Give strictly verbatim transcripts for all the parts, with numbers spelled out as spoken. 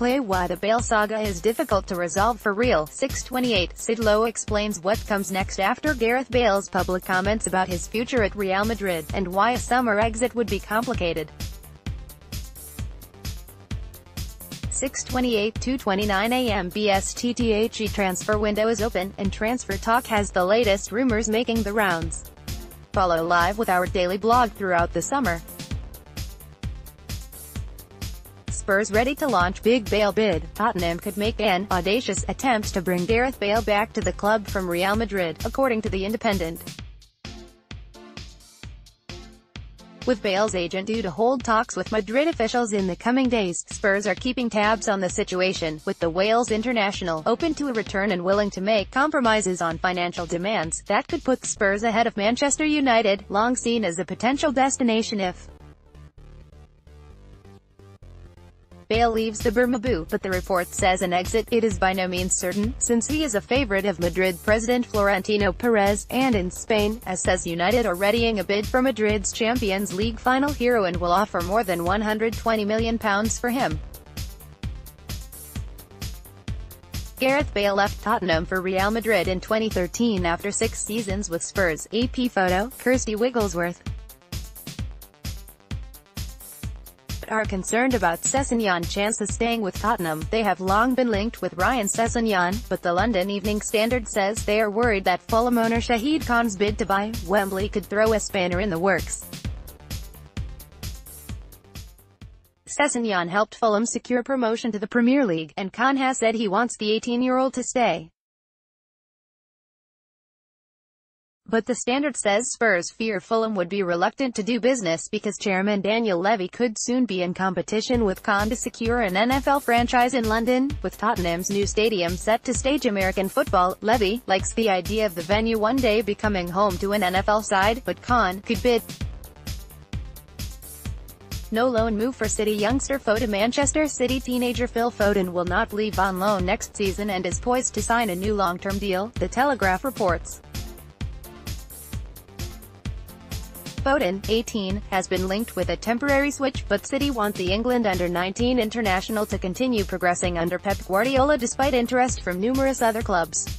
play why the Bale saga is difficult to resolve for Real. six twenty-eight, Sid Lowe explains what comes next after Gareth Bale's public comments about his future at Real Madrid, and why a summer exit would be complicated. six twenty-eight two twenty-nine a m B S T T H E transfer window is open, and Transfer Talk has the latest rumors making the rounds. Follow live with our daily blog throughout the summer. Spurs ready to launch big Bale bid. Tottenham could make an audacious attempt to bring Gareth Bale back to the club from Real Madrid, according to The Independent. With Bale's agent due to hold talks with Madrid officials in the coming days, Spurs are keeping tabs on the situation, with the Wales international open to a return and willing to make compromises on financial demands that could put Spurs ahead of Manchester United, long seen as a potential destination if Bale leaves the Bernabéu, but the report says an exit it is by no means certain, since he is a favorite of Madrid president Florentino Perez, and in Spain, A S says United are readying a bid for Madrid's Champions League final hero and will offer more than one hundred twenty million pounds for him. Gareth Bale left Tottenham for Real Madrid in twenty thirteen after six seasons with Spurs. A P photo, Kirsty Wigglesworth. Are concerned about Sessegnon's chances staying with Tottenham. They have long been linked with Ryan Sessegnon, but the London Evening Standard says they are worried that Fulham owner Shahid Khan's bid to buy Wembley could throw a spanner in the works. Sessegnon helped Fulham secure promotion to the Premier League, and Khan has said he wants the eighteen-year-old to stay. But the Standard says Spurs fear Fulham would be reluctant to do business because chairman Daniel Levy could soon be in competition with Khan to secure an N F L franchise in London. With Tottenham's new stadium set to stage American football, Levy likes the idea of the venue one day becoming home to an N F L side, but Khan could bid no loan move for City youngster Foden. Manchester City teenager Phil Foden will not leave on loan next season and is poised to sign a new long-term deal, The Telegraph reports. Foden, eighteen, has been linked with a temporary switch, but City want the England under nineteen international to continue progressing under Pep Guardiola despite interest from numerous other clubs.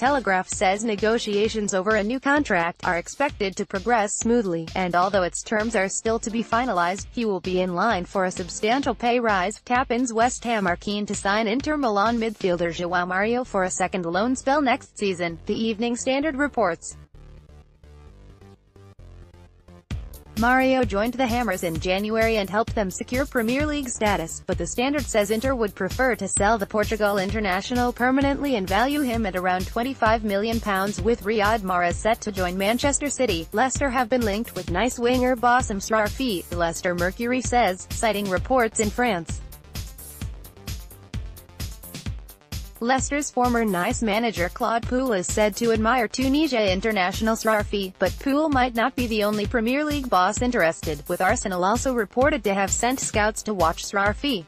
Telegraph says negotiations over a new contract are expected to progress smoothly, and although its terms are still to be finalized, he will be in line for a substantial pay rise. Tappins West Ham are keen to sign Inter Milan midfielder João Mario for a second loan spell next season, The Evening Standard reports. Mario joined the Hammers in January and helped them secure Premier League status, but the Standard says Inter would prefer to sell the Portugal international permanently and value him at around twenty-five million pounds. With Riyad Mahrez set to join Manchester City, Leicester have been linked with Nice winger Bassem Srarfi, the Leicester Mercury says, citing reports in France. Leicester's former Nice manager Claude Puel is said to admire Tunisia international Srarfi, but Puel might not be the only Premier League boss interested, with Arsenal also reported to have sent scouts to watch Srarfi.